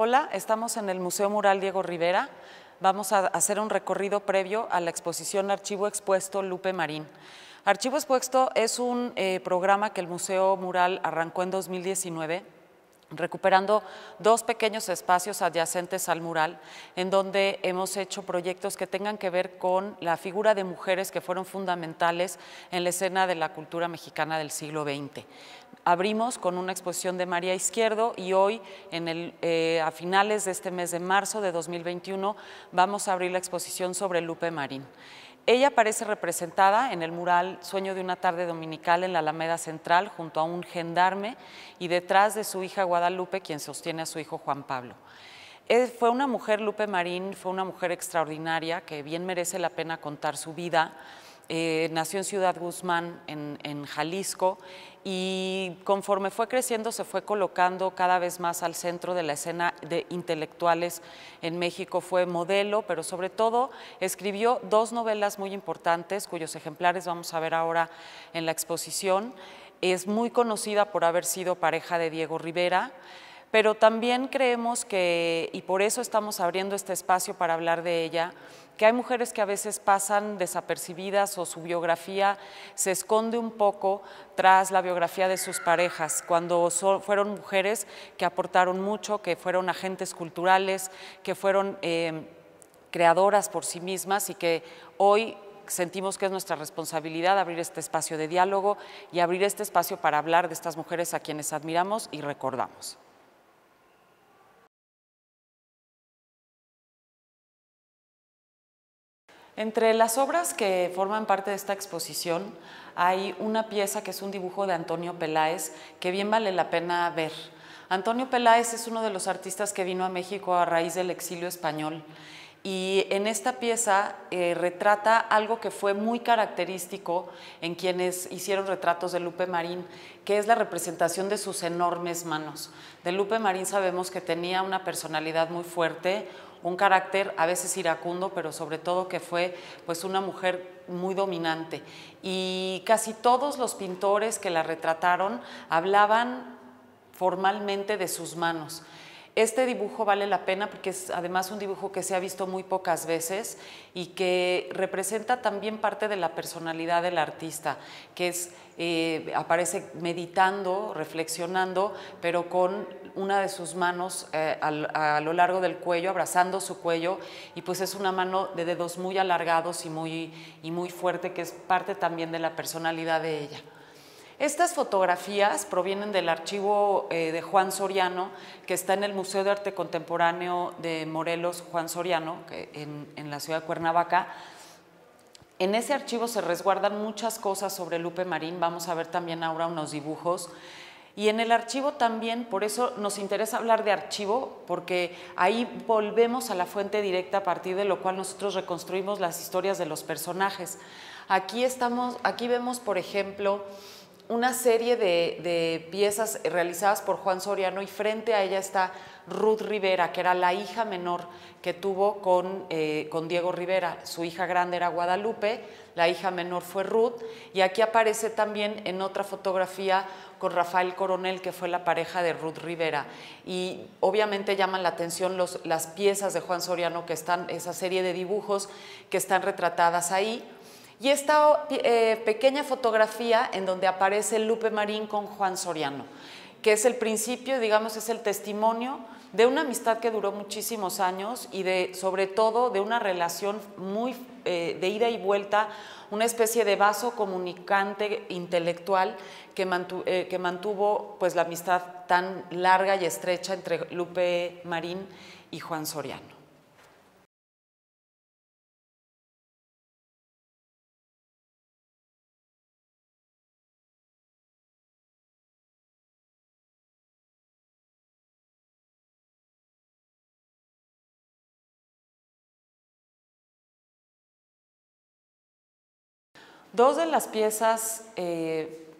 Hola, estamos en el Museo Mural Diego Rivera. Vamos a hacer un recorrido previo a la exposición Archivo Expuesto Lupe Marín. Archivo Expuesto es un programa que el Museo Mural arrancó en 2019, recuperando dos pequeños espacios adyacentes al mural, en donde hemos hecho proyectos que tengan que ver con la figura de mujeres que fueron fundamentales en la escena de la cultura mexicana del siglo XX. Abrimos con una exposición de María Izquierdo y hoy, a finales de este mes de marzo de 2021, vamos a abrir la exposición sobre Lupe Marín. Ella aparece representada en el mural Sueño de una tarde dominical en la Alameda Central, junto a un gendarme y detrás de su hija Guadalupe, quien sostiene a su hijo Juan Pablo. Fue una mujer, Lupe Marín, fue una mujer extraordinaria que bien merece la pena contar su vida. Nació en Ciudad Guzmán, en Jalisco, y conforme fue creciendo se fue colocando cada vez más al centro de la escena de intelectuales en México. Fue modelo, pero sobre todo escribió dos novelas muy importantes, cuyos ejemplares vamos a ver ahora en la exposición. Es muy conocida por haber sido pareja de Diego Rivera, pero también creemos que, y por eso estamos abriendo este espacio para hablar de ella, que hay mujeres que a veces pasan desapercibidas o su biografía se esconde un poco tras la biografía de sus parejas, cuando fueron mujeres que aportaron mucho, que fueron agentes culturales, que fueron creadoras por sí mismas y que hoy sentimos que es nuestra responsabilidad abrir este espacio de diálogo y abrir este espacio para hablar de estas mujeres a quienes admiramos y recordamos. Entre las obras que forman parte de esta exposición hay una pieza que es un dibujo de Antonio Peláez que bien vale la pena ver. Antonio Peláez es uno de los artistas que vino a México a raíz del exilio español y en esta pieza retrata algo que fue muy característico en quienes hicieron retratos de Lupe Marín, que es la representación de sus enormes manos. De Lupe Marín sabemos que tenía una personalidad muy fuerte, un carácter a veces iracundo, pero sobre todo que fue pues una mujer muy dominante. Y casi todos los pintores que la retrataron hablaban formalmente de sus manos. Este dibujo vale la pena porque es además un dibujo que se ha visto muy pocas veces y que representa también parte de la personalidad del artista, que es, aparece meditando, reflexionando, pero con una de sus manos a lo largo del cuello, abrazando su cuello, y pues es una mano de dedos muy alargados y muy fuerte, que es parte también de la personalidad de ella. Estas fotografías provienen del archivo de Juan Soriano, que está en el Museo de Arte Contemporáneo de Morelos, Juan Soriano, en la ciudad de Cuernavaca. En ese archivo se resguardan muchas cosas sobre Lupe Marín. Vamos a ver también ahora unos dibujos. Y en el archivo también, por eso nos interesa hablar de archivo, porque ahí volvemos a la fuente directa a partir de lo cual nosotros reconstruimos las historias de los personajes. Aquí vemos, por ejemplo, una serie de piezas realizadas por Juan Soriano y frente a ella está Ruth Rivera, que era la hija menor que tuvo con Diego Rivera. Su hija grande era Guadalupe, la hija menor fue Ruth, y aquí aparece también en otra fotografía con Rafael Coronel, que fue la pareja de Ruth Rivera. Y obviamente llaman la atención las piezas de Juan Soriano, que están, esa serie de dibujos que están retratadas ahí. Y esta pequeña fotografía en donde aparece Lupe Marín con Juan Soriano, que es el principio, digamos, es el testimonio de una amistad que duró muchísimos años y sobre todo de una relación muy de ida y vuelta, una especie de vaso comunicante intelectual que mantuvo pues, la amistad tan larga y estrecha entre Lupe Marín y Juan Soriano. Dos de las piezas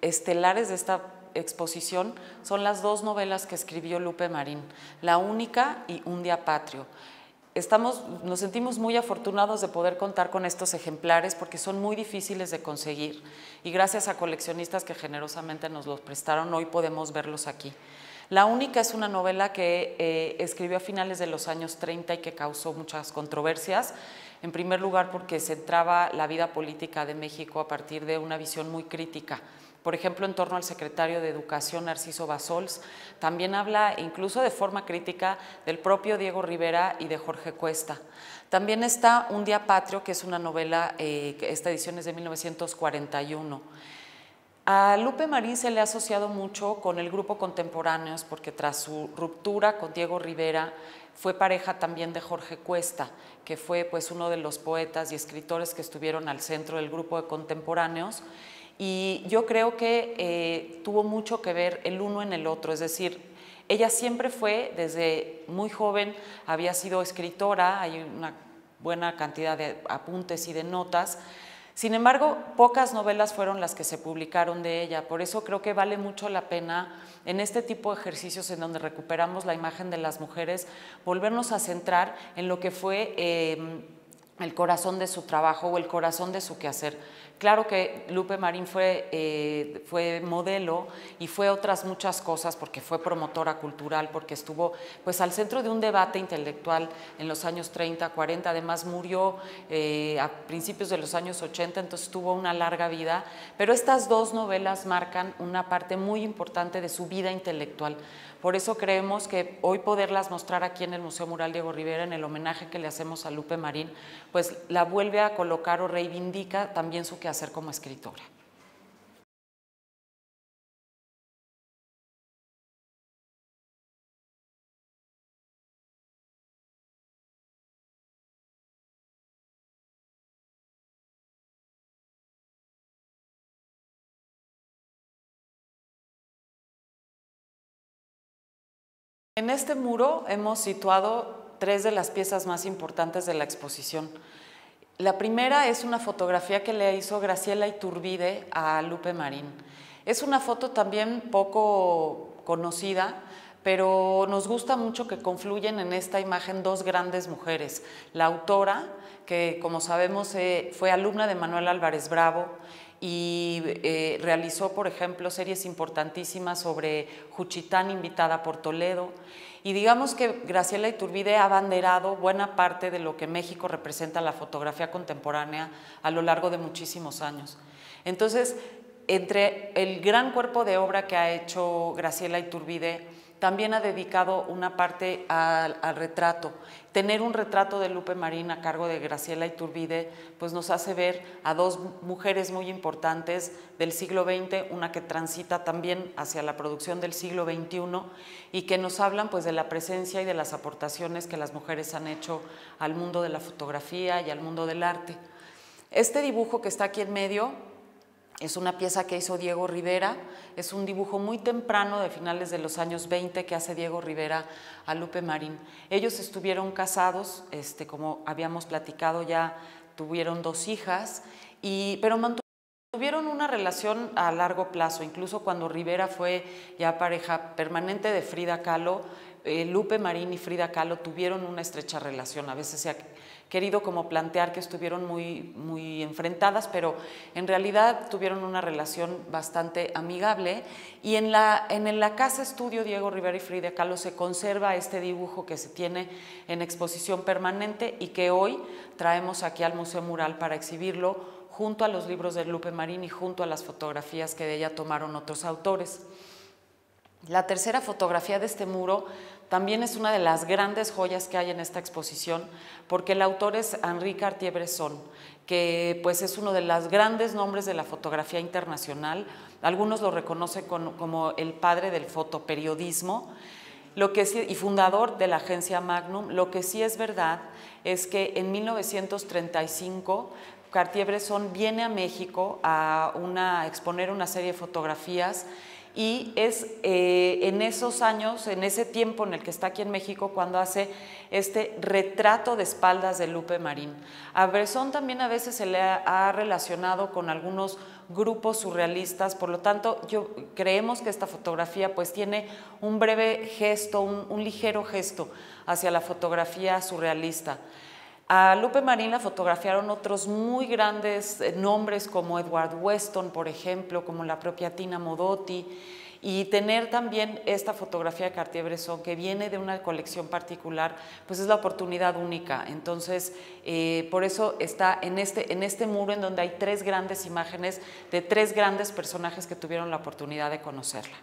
estelares de esta exposición son las dos novelas que escribió Lupe Marín, La Única y Un Día Patrio. Nos sentimos muy afortunados de poder contar con estos ejemplares porque son muy difíciles de conseguir y gracias a coleccionistas que generosamente nos los prestaron hoy podemos verlos aquí. La única es una novela que escribió a finales de los años 30 y que causó muchas controversias. En primer lugar, porque centraba la vida política de México a partir de una visión muy crítica. Por ejemplo, en torno al secretario de Educación, Narciso Basols, también habla incluso de forma crítica del propio Diego Rivera y de Jorge Cuesta. También está Un día patrio, que es una novela, esta edición es de 1941. A Lupe Marín se le ha asociado mucho con el grupo Contemporáneos, porque tras su ruptura con Diego Rivera, fue pareja también de Jorge Cuesta, que fue pues uno de los poetas y escritores que estuvieron al centro del grupo de Contemporáneos. Y yo creo que tuvo mucho que ver el uno en el otro, es decir, ella siempre fue, desde muy joven, había sido escritora, hay una buena cantidad de apuntes y de notas. Sin embargo, pocas novelas fueron las que se publicaron de ella, por eso creo que vale mucho la pena en este tipo de ejercicios en donde recuperamos la imagen de las mujeres, volvernos a centrar en lo que fue el corazón de su trabajo o el corazón de su quehacer. Claro que Lupe Marín fue modelo y fue otras muchas cosas porque fue promotora cultural, porque estuvo pues, al centro de un debate intelectual en los años 30, 40, además murió a principios de los años 80, entonces tuvo una larga vida, pero estas dos novelas marcan una parte muy importante de su vida intelectual. Por eso creemos que hoy poderlas mostrar aquí en el Museo Mural Diego Rivera, en el homenaje que le hacemos a Lupe Marín, pues la vuelve a colocar o reivindica también su quehacer como escritora. En este muro hemos situado tres de las piezas más importantes de la exposición. La primera es una fotografía que le hizo Graciela Iturbide a Lupe Marín. Es una foto también poco conocida, pero nos gusta mucho que confluyen en esta imagen dos grandes mujeres. La autora, que como sabemos fue alumna de Manuel Álvarez Bravo, y realizó, por ejemplo, series importantísimas sobre Juchitán, invitada por Toledo. Y digamos que Graciela Iturbide ha abanderado buena parte de lo que México representa la fotografía contemporánea a lo largo de muchísimos años. Entonces, entre el gran cuerpo de obra que ha hecho Graciela Iturbide, también ha dedicado una parte al retrato. Tener un retrato de Lupe Marín a cargo de Graciela Iturbide pues nos hace ver a dos mujeres muy importantes del siglo XX, una que transita también hacia la producción del siglo XXI y que nos hablan pues, de la presencia y de las aportaciones que las mujeres han hecho al mundo de la fotografía y al mundo del arte. Este dibujo que está aquí en medio es una pieza que hizo Diego Rivera, es un dibujo muy temprano de finales de los años 20 que hace Diego Rivera a Lupe Marín. Ellos estuvieron casados, como habíamos platicado ya, tuvieron dos hijas, pero mantuvieron una relación a largo plazo. Incluso cuando Rivera fue ya pareja permanente de Frida Kahlo, Lupe Marín y Frida Kahlo tuvieron una estrecha relación. A veces se ha querido como plantear que estuvieron muy enfrentadas, pero en realidad tuvieron una relación bastante amigable. Y en la casa estudio Diego Rivera y Frida Kahlo se conserva este dibujo que se tiene en exposición permanente y que hoy traemos aquí al Museo Mural para exhibirlo junto a los libros de Lupe Marín y junto a las fotografías que de ella tomaron otros autores. La tercera fotografía de este muro también es una de las grandes joyas que hay en esta exposición porque el autor es Henri Cartier-Bresson, que pues, es uno de los grandes nombres de la fotografía internacional. Algunos lo reconocen como el padre del fotoperiodismo y fundador de la agencia Magnum. Lo que sí es verdad es que en 1935 Cartier-Bresson viene a México a exponer una serie de fotografías. Y es en esos años, en ese tiempo en el que está aquí en México, cuando hace este retrato de espaldas de Lupe Marín. A Bresson también a veces se le ha relacionado con algunos grupos surrealistas, por lo tanto, creemos que esta fotografía pues, tiene un breve gesto, un ligero gesto hacia la fotografía surrealista. A Lupe Marín la fotografiaron otros muy grandes nombres como Edward Weston, por ejemplo, como la propia Tina Modotti, Y tener también esta fotografía de Cartier-Bresson, que viene de una colección particular, pues es la oportunidad única. Entonces, por eso está en este muro, en donde hay tres grandes imágenes de tres grandes personajes que tuvieron la oportunidad de conocerla.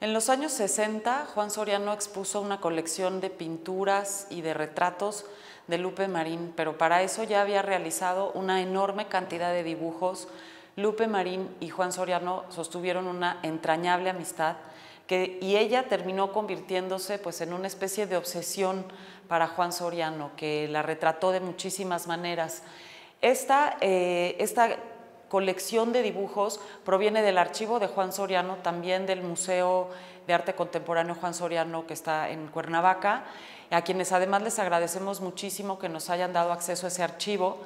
En los años 60, Juan Soriano expuso una colección de pinturas y de retratos de Lupe Marín, pero para eso ya había realizado una enorme cantidad de dibujos. Lupe Marín y Juan Soriano sostuvieron una entrañable amistad y ella terminó convirtiéndose pues, en una especie de obsesión para Juan Soriano, que la retrató de muchísimas maneras. Esta colección de dibujos proviene del archivo de Juan Soriano, también del Museo de Arte Contemporáneo Juan Soriano, que está en Cuernavaca, a quienes además les agradecemos muchísimo que nos hayan dado acceso a ese archivo.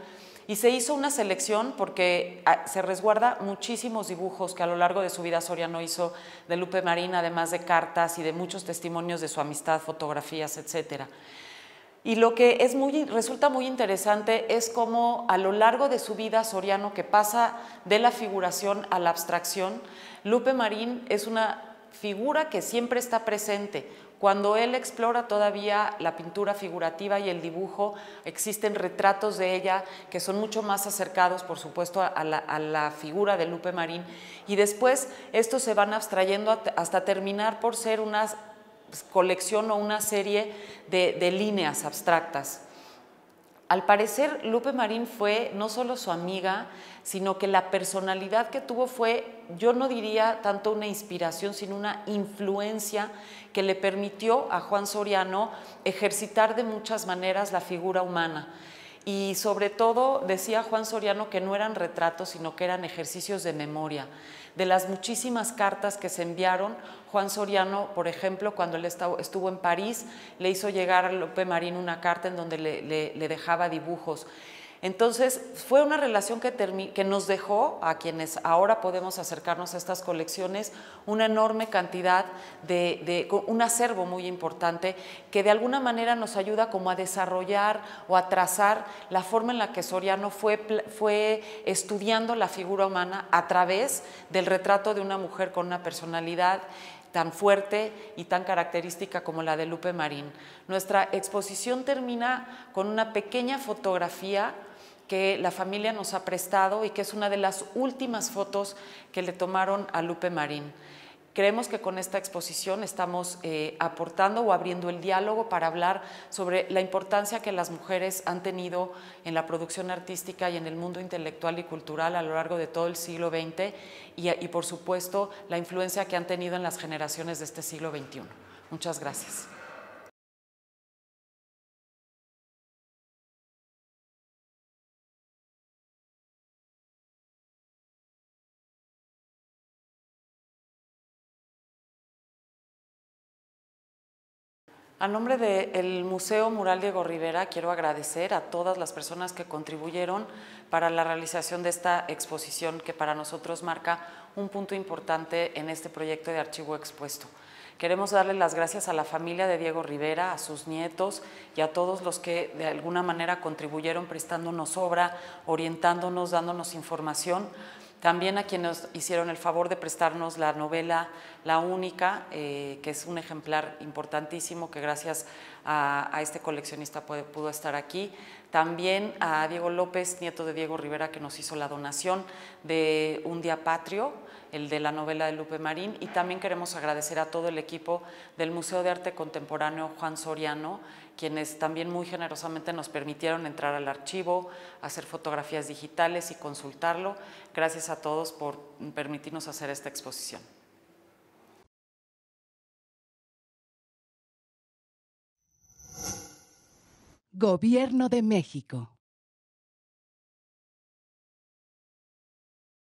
Y se hizo una selección porque se resguarda muchísimos dibujos que a lo largo de su vida Soriano hizo de Lupe Marín, además de cartas y de muchos testimonios de su amistad, fotografías, etcétera. Y lo que resulta muy interesante es cómo a lo largo de su vida Soriano, que pasa de la figuración a la abstracción, Lupe Marín es una figura que siempre está presente. Cuando él explora todavía la pintura figurativa y el dibujo, existen retratos de ella que son mucho más acercados, por supuesto, a la figura de Lupe Marín. Y después estos se van abstrayendo hasta terminar por ser una colección o una serie de líneas abstractas. Al parecer, Lupe Marín fue no solo su amiga, sino que la personalidad que tuvo fue, yo no diría tanto una inspiración, sino una influencia que le permitió a Juan Soriano ejercitar de muchas maneras la figura humana. Y sobre todo decía Juan Soriano que no eran retratos, sino que eran ejercicios de memoria. De las muchísimas cartas que se enviaron, Juan Soriano, por ejemplo, cuando él estuvo en París, le hizo llegar a Lupe Marín una carta en donde le dejaba dibujos. Entonces, fue una relación que nos dejó, a quienes ahora podemos acercarnos a estas colecciones, una enorme cantidad un acervo muy importante que de alguna manera nos ayuda como a desarrollar o a trazar la forma en la que Soriano fue estudiando la figura humana a través del retrato de una mujer con una personalidad tan fuerte y tan característica como la de Lupe Marín. Nuestra exposición termina con una pequeña fotografía que la familia nos ha prestado y que es una de las últimas fotos que le tomaron a Lupe Marín. Creemos que con esta exposición estamos aportando o abriendo el diálogo para hablar sobre la importancia que las mujeres han tenido en la producción artística y en el mundo intelectual y cultural a lo largo de todo el siglo XX y por supuesto, la influencia que han tenido en las generaciones de este siglo XXI. Muchas gracias. A nombre del Museo Mural Diego Rivera, quiero agradecer a todas las personas que contribuyeron para la realización de esta exposición que para nosotros marca un punto importante en este proyecto de archivo expuesto. Queremos darle las gracias a la familia de Diego Rivera, a sus nietos y a todos los que de alguna manera contribuyeron prestándonos obra, orientándonos, dándonos información. También a quienes hicieron el favor de prestarnos la novela La Única, que es un ejemplar importantísimo que gracias a este coleccionista pudo estar aquí. También a Diego López, nieto de Diego Rivera, que nos hizo la donación de Un Día Patrio, el de la novela de Lupe Marín. Y también queremos agradecer a todo el equipo del Museo de Arte Contemporáneo Juan Soriano, quienes también muy generosamente nos permitieron entrar al archivo, hacer fotografías digitales y consultarlo. Gracias a todos por permitirnos hacer esta exposición. Gobierno de México.